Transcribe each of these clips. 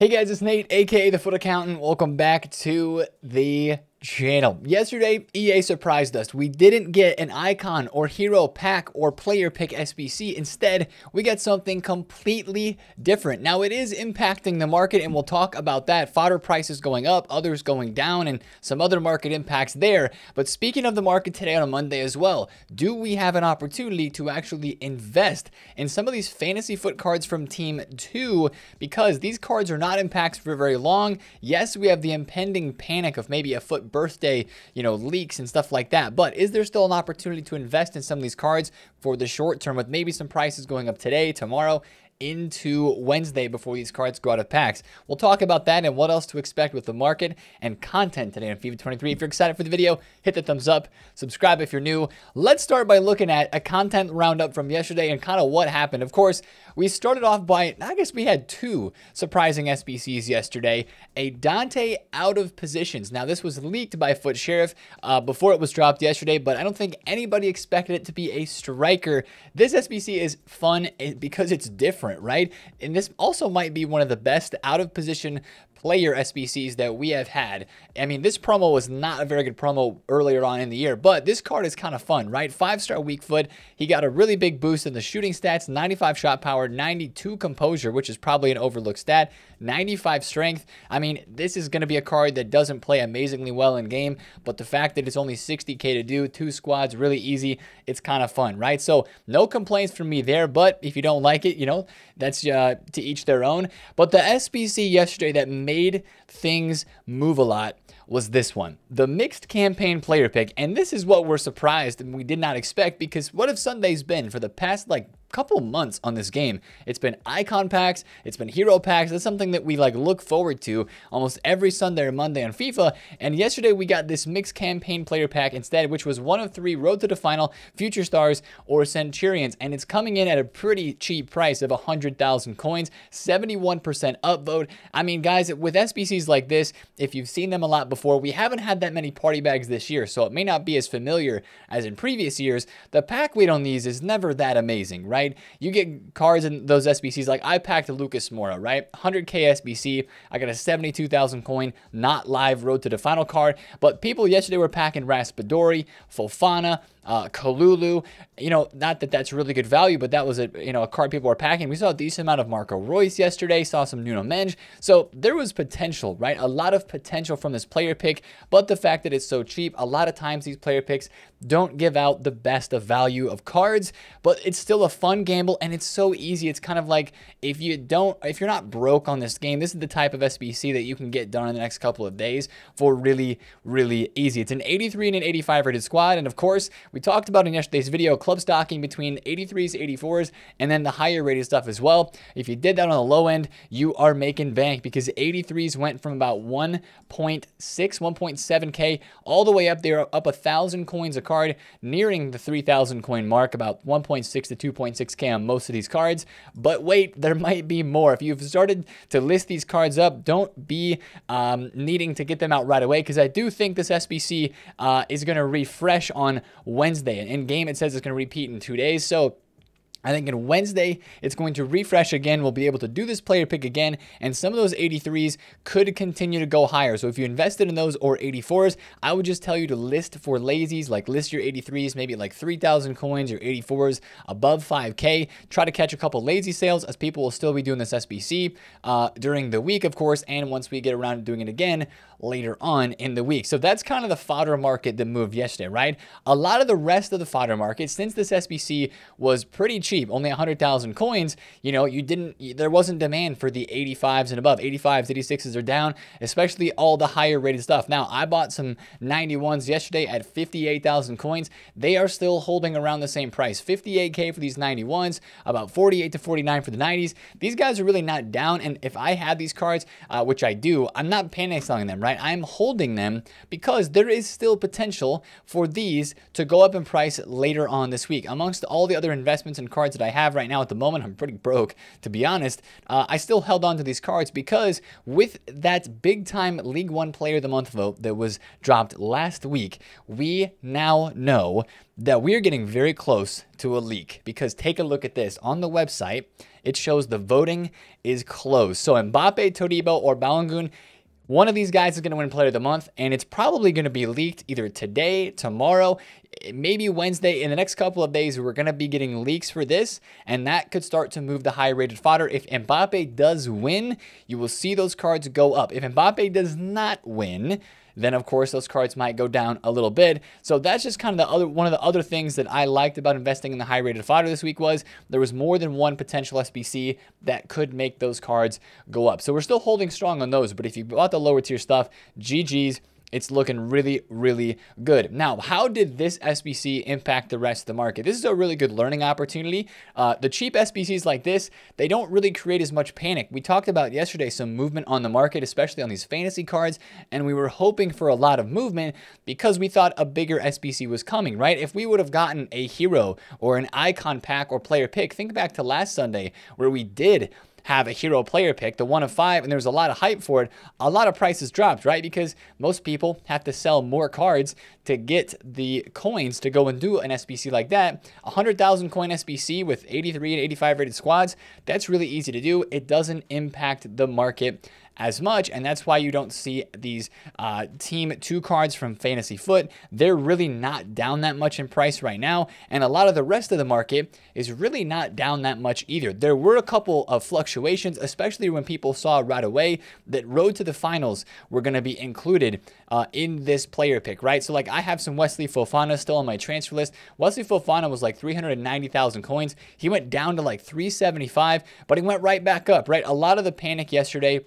Hey guys, it's Nate, aka The FUT Accountant. Welcome back to the channel. Yesterday, EA surprised us. We didn't get an icon or hero pack or player pick SBC. Instead, we got something completely different. Now, it is impacting the market, and we'll talk about that. Fodder prices going up, others going down, and some other market impacts there. But speaking of the market today on a Monday as well, do we have an opportunity to actually invest in some of these fantasy foot cards from Team 2? Because these cards are not impacts for very long. Yes, we have the impending panic of maybe a foot birthday, you know, leaks and stuff like that. But is there still an opportunity to invest in some of these cards for the short term with maybe some prices going up today, tomorrow, into Wednesday before these cards go out of packs? We'll talk about that and what else to expect with the market and content today on FIFA 23. If you're excited for the video, hit the thumbs up, subscribe if you're new. Let's start by looking at a content roundup from yesterday and kind of what happened. Of course, we started off by, I guess we had two surprising SBCs yesterday. A Dante out of positions. Now, this was leaked by Foot Sheriff before it was dropped yesterday, but I don't think anybody expected it to be a striker. This SBC is fun because it's different, right? And this also might be one of the best out of position player SBCs that we have had. I mean, this promo was not a very good promo earlier on in the year, but this card is kind of fun, right? 5-star weak foot. He got a really big boost in the shooting stats, 95 shot power, 92 composure, which is probably an overlooked stat, 95 strength. I mean, this is going to be a card that doesn't play amazingly well in game, but the fact that it's only 60k to do, 2 squads, really easy, it's kind of fun, right? So no complaints from me there, but if you don't like it, you know, that's to each their own. But the SBC yesterday that made things move a lot was this one, the mixed campaign player pick. And this is what we're surprised and we did not expect, because what have Sundays been for the past like couple months on this game? It's been icon packs, it's been hero packs. That's something that we like look forward to almost every Sunday or Monday on FIFA. And yesterday we got this mixed campaign player pack instead, which was 1 of 3 road to the final, future stars, or centurions. And it's coming in at a pretty cheap price of 100,000 coins, 71% upvote. I mean, guys, with SBCs like this, if you've seen them a lot before, we haven't had that many party bags this year, so it may not be as familiar as in previous years. The pack weight on these is never that amazing, right? You get cards in those SBCs, like I packed a Lucas Mora, right? 100k SBC, I got a 72,000 coin, not live road to the final card. But people yesterday were packing Raspadori, Fofana, Kalulu. You know, not that that's really good value, but that was a, you know, a card people were packing. We saw a decent amount of Marco Royce yesterday, saw some Nuno Mendes. So there was potential, right? A lot of potential from this player pick, but the fact that it's so cheap, a lot of times these player picks don't give out the best of value of cards, but it's still a fun gamble and it's so easy. It's kind of like if you're not broke on this game, this is the type of SBC that you can get done in the next couple of days for really, really easy. It's an 83 and an 85 rated squad. And of course, we talked about in yesterday's video, club stocking between 83s, 84s, and then the higher rated stuff as well. If you did that on the low end, you are making bank, because 83s went from about 1.6, 1.7K all the way up there, up 1,000 coins a card, nearing the 3,000 coin mark, about 1.6 to 2.6K on most of these cards. But wait, there might be more. If you've started to list these cards up, don't be needing to get them out right away, because I do think this SBC is going to refresh on Wednesday. In game, it says it's going to repeat in 2 days. So I think on Wednesday, it's going to refresh again. We'll be able to do this player pick again, and some of those 83s could continue to go higher. So if you invested in those or 84s, I would just tell you to list for lazies, like list your 83s, maybe like 3,000 coins, or 84s above 5K. Try to catch a couple lazy sales, as people will still be doing this SBC during the week, of course, and once we get around to doing it again later on in the week. So that's kind of the fodder market that moved yesterday, right? A lot of the rest of the fodder market, since this SBC was pretty cheap, only 100,000 coins, you know, there wasn't demand for the 85s and above. 85s, 86s are down, especially all the higher rated stuff. Now, I bought some 91s yesterday at 58,000 coins. They are still holding around the same price, 58K for these 91s, about 48 to 49 for the 90s. These guys are really not down. And if I had these cards, which I do, I'm not panic selling them, right? I'm holding them because there is still potential for these to go up in price later on this week. Amongst all the other investments and cards cards that I have right now at the moment. I'm pretty broke, to be honest. I still held on to these cards because with that big-time League One Player of the Month vote that was dropped last week, we now know that we're getting very close to a leak, because take a look at this. On the website, it shows the voting is closed. So Mbappe, Todibo, or Balogun, one of these guys is going to win Player of the Month, and it's probably going to be leaked either today, tomorrow, maybe Wednesday. In the next couple of days, we're going to be getting leaks for this, and that could start to move the high-rated fodder. If Mbappe does win, you will see those cards go up. If Mbappe does not win, then of course those cards might go down a little bit. So that's just kind of the other one of the other things that I liked about investing in the high-rated fodder this week, was there was more than one potential SBC that could make those cards go up. So we're still holding strong on those, but if you bought the lower tier stuff, GG's. It's looking really, really good. Now, how did this SBC impact the rest of the market? This is a really good learning opportunity. The cheap SBCs like this, they don't really create as much panic. We talked about yesterday some movement on the market, especially on these fantasy cards, and we were hoping for a lot of movement because we thought a bigger SBC was coming, right? If we would have gotten a hero or an icon pack or player pick, think back to last Sunday where we did have a hero player pick, the 1 of 5, and there was a lot of hype for it. A lot of prices dropped, right? Because most people have to sell more cards to get the coins to go and do an SBC like that. 100,000 coin SBC with 83 and 85 rated squads, that's really easy to do. It doesn't impact the market as much, and that's why you don't see these Team 2 cards from Fantasy FUT. They're really not down that much in price right now, and a lot of the rest of the market is really not down that much either. There were a couple of fluctuations, especially when people saw right away that Road to the Finals were going to be included in this player pick, right? So, like, I have some Wesley Fofana still on my transfer list. Wesley Fofana was like 390,000 coins. He went down to like 375, but he went right back up, right? A lot of the panic yesterday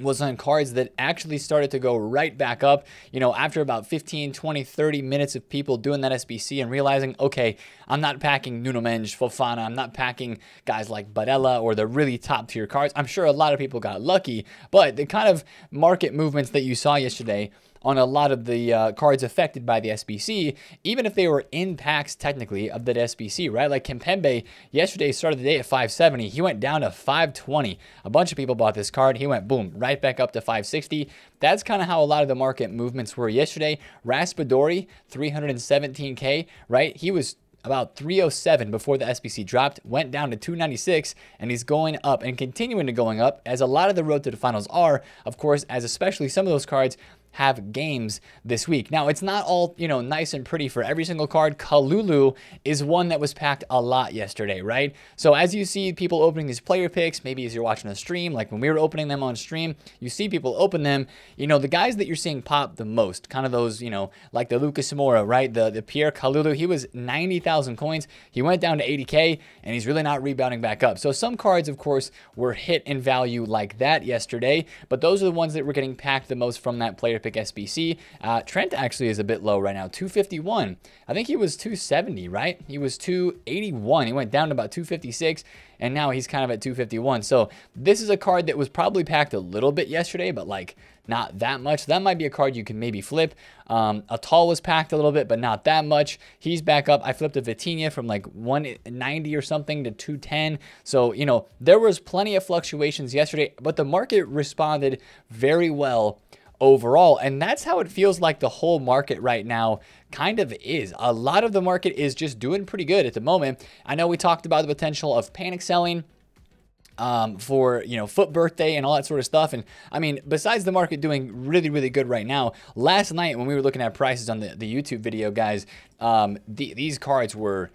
was on cards that actually started to go right back up, you know, after about 15, 20, 30 minutes of people doing that SBC and realizing, okay, I'm not packing Nuno Mendes, Fofana, I'm not packing guys like Barella or the really top tier cards. I'm sure a lot of people got lucky, but the kind of market movements that you saw yesterday on a lot of the cards affected by the SBC, even if they were in packs technically of that SBC, right? Like Kimpembe yesterday started the day at 570. He went down to 520. A bunch of people bought this card. He went, boom, right back up to 560. That's kind of how a lot of the market movements were yesterday. Raspadori, 317K, right? He was about 307 before the SBC dropped, went down to 296, and he's going up and continuing to going up, as a lot of the Road to the Finals are, of course, as especially some of those cards have games this week. Now, it's not all, you know, nice and pretty for every single card. Kalulu is one that was packed a lot yesterday, right? So as you see people opening these player picks, maybe as you're watching a stream, like when we were opening them on stream, you see people open them, you know, the guys that you're seeing pop the most, kind of those, you know, like the Lucas Mora, right? The Pierre Kalulu, he was 90,000 coins. He went down to 80K, and he's really not rebounding back up. So some cards, of course, were hit in value like that yesterday, but those are the ones that were getting packed the most from that player pick SBC. Trent actually is a bit low right now, 251. I think he was 270, right? He was 281. He went down to about 256, and now he's kind of at 251. So this is a card that was probably packed a little bit yesterday, but like not that much. That might be a card you can maybe flip. Atal was packed a little bit, but not that much. He's back up. I flipped a Vitinha from like 190 or something to 210. So, you know, there was plenty of fluctuations yesterday, but the market responded very well overall, and that's how it feels like the whole market right now kind of is. A lot of the market is just doing pretty good at the moment. I know we talked about the potential of panic selling for, you know, FUT birthday and all that sort of stuff. And I mean, besides the market doing really, really good right now, last night when we were looking at prices on the YouTube video, guys, these cards were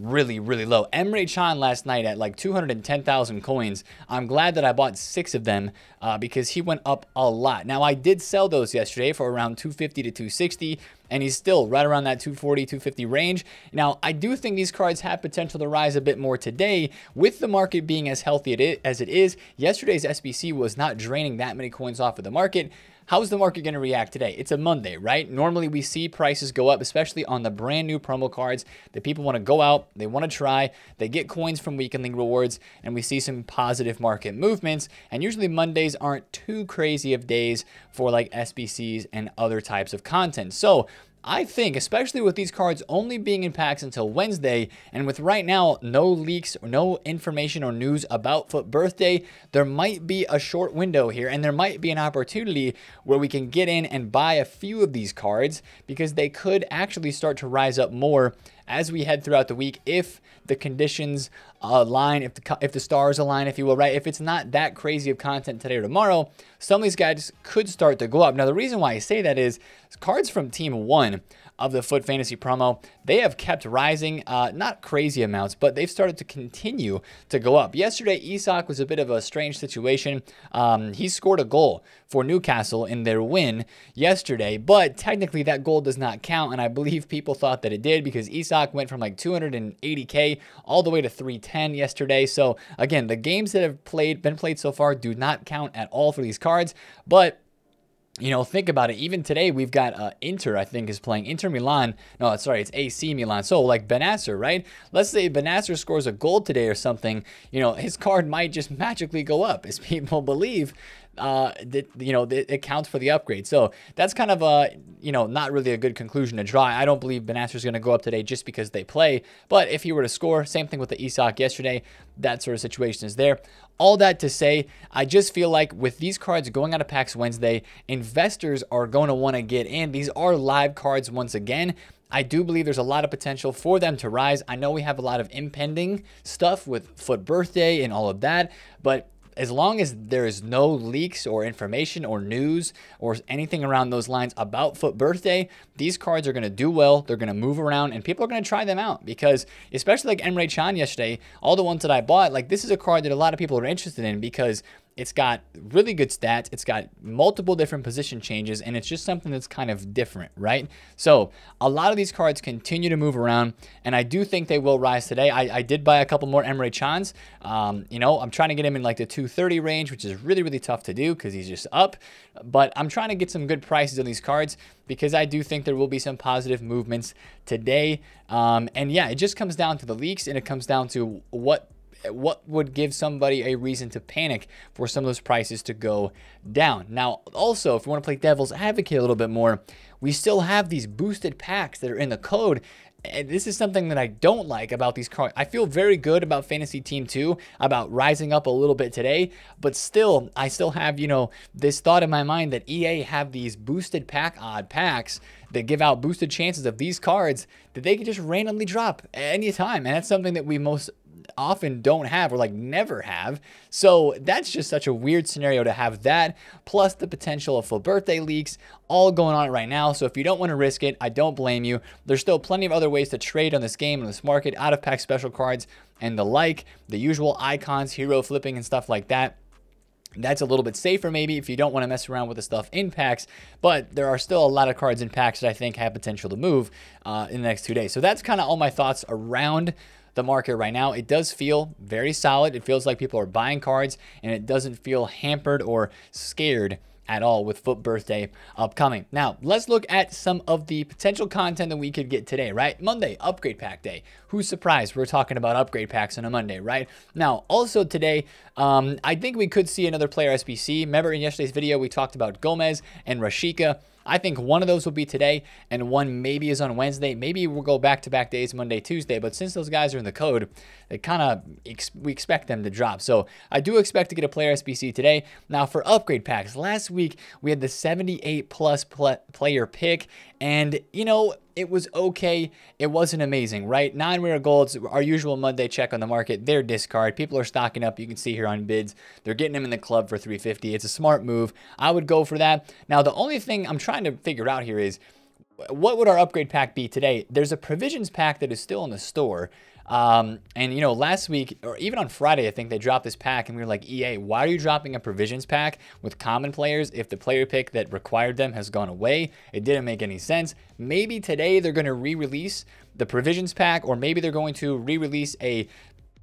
really, really low. Emre Can last night at like 210,000 coins. I'm glad that I bought 6 of them because he went up a lot. Now, I did sell those yesterday for around 250 to 260. And he's still right around that 240, 250 range. Now, I do think these cards have potential to rise a bit more today with the market being as healthy as it is. Yesterday's SBC was not draining that many coins off of the market. How is the market going to react today? It's a Monday, right? Normally, we see prices go up, especially on the brand new promo cards that people want to go out, they want to try, they get coins from Weekend League rewards, and we see some positive market movements. And usually, Mondays aren't too crazy of days for like SBCs and other types of content. So I think, especially with these cards only being in packs until Wednesday, and with right now no leaks or no information or news about FUT Birthday, there might be a short window here, and there might be an opportunity where we can get in and buy a few of these cards, because they could actually start to rise up more as we head throughout the week, if the conditions align, if the stars align, if you will, right? If it's not that crazy of content today or tomorrow, some of these guys could start to go up. Now, the reason why I say that is cards from Team 1 of the FUT Fantasy promo, they have kept rising, not crazy amounts, but they've started to continue to go up. Yesterday, Isak was a bit of a strange situation. He scored a goal for Newcastle in their win yesterday, but technically that goal does not count, and I believe people thought that it did because Isak went from like 280K all the way to 310 yesterday. So again, the games that have been played so far do not count at all for these cards, but you know, think about it. Even today, we've got Inter, I think, is playing Inter Milan. No, sorry, it's AC Milan. So, like Benacer, right? Let's say Benacer scores a goal today or something. You know, his card might just magically go up, as people believe. You know, it counts for the upgrade. So that's kind of a, you know, not really a good conclusion to draw. I don't believe Benacer is going to go up today just because they play. But if he were to score, same thing with the Isak yesterday, that sort of situation is there. All that to say, I just feel like with these cards going out of packs Wednesday, investors are going to want to get in. These are live cards once again. I do believe there's a lot of potential for them to rise. I know we have a lot of impending stuff with FUT Birthday and all of that, but as long as there is no leaks or information or news or anything around those lines about FUT Birthday, these cards are going to do well. They're going to move around, and people are going to try them out, because especially like Emre Can yesterday, all the ones that I bought, like this is a card that a lot of people are interested in because it's got really good stats. It's got multiple different position changes, and it's just something that's kind of different, right? So a lot of these cards continue to move around, and I do think they will rise today. I did buy a couple more Emre Cans. You know, I'm trying to get him in like the 230 range, which is really, really tough to do because he's just up. But I'm trying to get some good prices on these cards because I do think there will be some positive movements today. And yeah, it just comes down to the leaks, and it comes down to what would give somebody a reason to panic for some of those prices to go down. Now, also, if you want to play devil's advocate a little bit more, we still have these boosted packs that are in the code. And this is something that I don't like about these cards. I feel very good about Fantasy Team 2, about rising up a little bit today, but still, I still have, you know, this thought in my mind that EA have these boosted packs that give out boosted chances of these cards that they can just randomly drop at any time. And that's something that we most often don't have, or like never have. So that's just such a weird scenario to have that, plus the potential of FUT Birthday leaks all going on right now. So if you don't want to risk it, I don't blame you. There's still plenty of other ways to trade on this game and this market, out of pack special cards and the like, the usual icons, hero flipping and stuff like that. That's a little bit safer maybe if you don't want to mess around with the stuff in packs, but there are still a lot of cards in packs that I think have potential to move in the next 2 days. So that's kind of all my thoughts around the market right now. It does feel very solid. It feels like people are buying cards, and it doesn't feel hampered or scared at all with FUT Birthday upcoming. Now, let's look at some of the potential content that we could get today, right? Monday, upgrade pack day. Who's surprised we're talking about upgrade packs on a Monday, right? Now, also today, I think we could see another player SBC. Remember in yesterday's video, we talked about Gomez and Raspadori. I think one of those will be today, and one maybe is on Wednesday. Maybe we'll go back-to-back days, Monday, Tuesday, but since those guys are in the code, they kind of we expect them to drop. So I do expect to get a player SBC today. Now, for upgrade packs, last week we had the 78-plus player pick, and, you know, it was okay. It wasn't amazing, right? 9 rare golds, our usual Monday check on the market. They're discard. People are stocking up. You can see here on bids, they're getting them in the club for 350. It's a smart move. I would go for that. Now, the only thing I'm trying to figure out here is, what would our upgrade pack be today? There's a provisions pack that is still in the store. And, you know, last week, or even on Friday, I think they dropped this pack, and we were like, EA, why are you dropping a provisions pack with common players if the player pick that required them has gone away? It didn't make any sense. Maybe today they're going to re-release the provisions pack, or maybe they're going to re-release a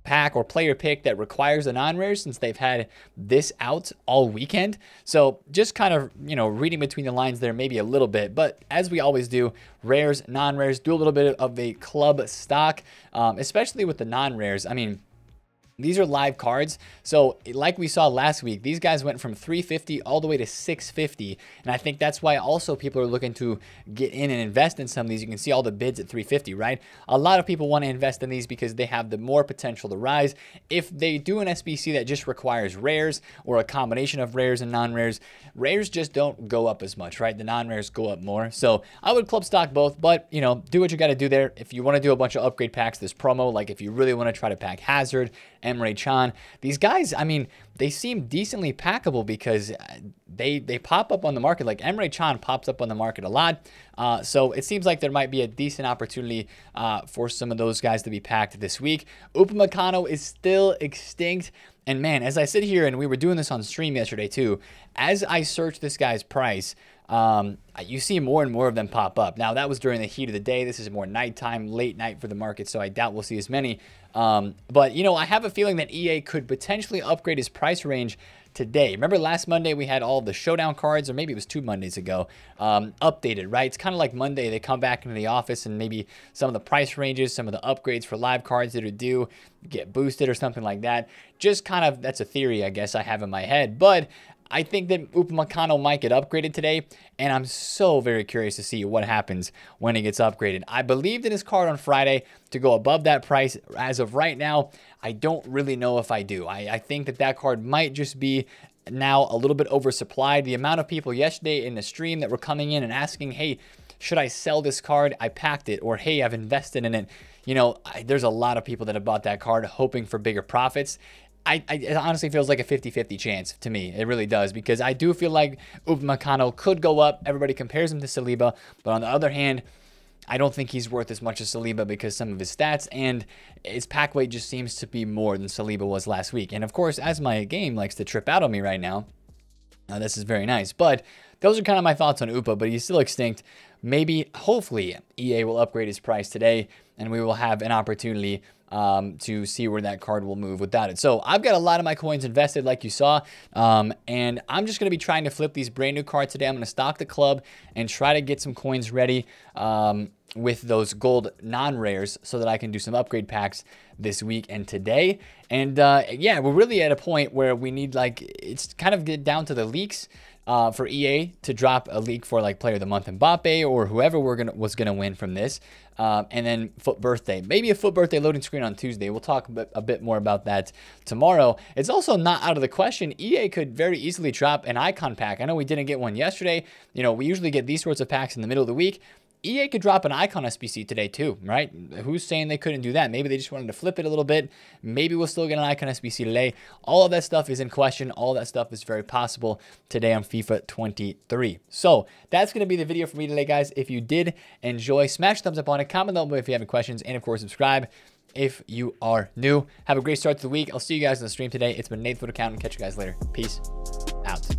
pack or player pick that requires a non-rare, since they've had this out all weekend. So just kind of, you know, reading between the lines there maybe a little bit, but as we always do, rares, non-rares, do a little bit of a club stock, especially with the non-rares. I mean, These are live cards. So like we saw last week, these guys went from 350 all the way to 650. And I think that's why also people are looking to get in and invest in some of these. You can see all the bids at 350, right? A lot of people want to invest in these because they have the more potential to rise. If they do an SBC that just requires rares or a combination of rares and non-rares, rares just don't go up as much, right? The non-rares go up more. So I would club stock both, but you know, do what you got to do there. If you want to do a bunch of upgrade packs this promo, like if you really want to try to pack Hazard, Emre Can, these guys, I mean, they seem decently packable because they pop up on the market. Like Emre Can pops up on the market a lot. So it seems like there might be a decent opportunity for some of those guys to be packed this week. Upamecano is still extinct. And man, as I sit here, and we were doing this on stream yesterday too, as I search this guy's price, you see more and more of them pop up. Now that was during the heat of the day. This is more nighttime, late night for the market, so I doubt we'll see as many. But you know, I have a feeling that EA could potentially upgrade his price range today. Remember last Monday we had all the showdown cards, or maybe it was 2 Mondays ago, updated, right? It's kind of like Monday, they come back into the office and maybe some of the price ranges, some of the upgrades for live cards that are due get boosted or something like that. Just kind of, that's a theory I guess I have in my head, but I think that Upamecano might get upgraded today, and I'm so very curious to see what happens when he gets upgraded. I believed in his card on Friday to go above that price. As of right now, I don't really know if I do. I think that that card might just be now a little bit oversupplied. The amount of people yesterday in the stream that were coming in and asking, hey, should I sell this card? I packed it. Or, hey, I've invested in it. You know, there's a lot of people that have bought that card hoping for bigger profits. It honestly feels like a 50-50 chance to me. It really does, because I do feel like Upamecano could go up. Everybody compares him to Saliba, but on the other hand, I don't think he's worth as much as Saliba because some of his stats and his pack weight just seems to be more than Saliba was last week. And of course, as my game likes to trip out on me right now, this is very nice. But those are kind of my thoughts on Upa, but he's still extinct. Maybe, hopefully, EA will upgrade his price today and we will have an opportunity to see where that card will move without it. So I've got a lot of my coins invested, like you saw, and I'm just going to be trying to flip these brand new cards today. I'm going to stock the club and try to get some coins ready with those gold non-rares so that I can do some upgrade packs this week and today. And yeah, we're really at a point where we need, like, it's kind of get down to the leaks. For EA to drop a leak for like Player of the Month Mbappe or whoever was gonna win from this, and then FUT Birthday, maybe a FUT Birthday loading screen on Tuesday. We'll talk a bit more about that tomorrow. It's also not out of the question. EA could very easily drop an icon pack. I know we didn't get one yesterday. You know, we usually get these sorts of packs in the middle of the week. EA could drop an icon SBC today too, right? Who's saying they couldn't do that? Maybe they just wanted to flip it a little bit. Maybe we'll still get an icon SBC today. All of that stuff is in question. All that stuff is very possible today on FIFA 23. So that's going to be the video for me today, guys. If you did enjoy, smash thumbs up on it. Comment down below if you have any questions. And of course, subscribe if you are new. Have a great start to the week. I'll see you guys on the stream today. It's been Nate, FUT Accountant. Catch you guys later. Peace out.